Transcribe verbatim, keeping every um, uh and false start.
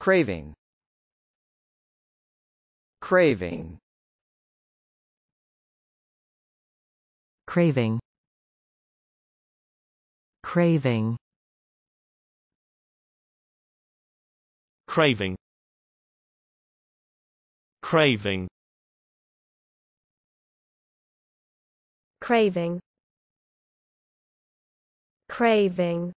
Craving. Craving. Craving. Craving. Craving. Craving. Craving. Craving.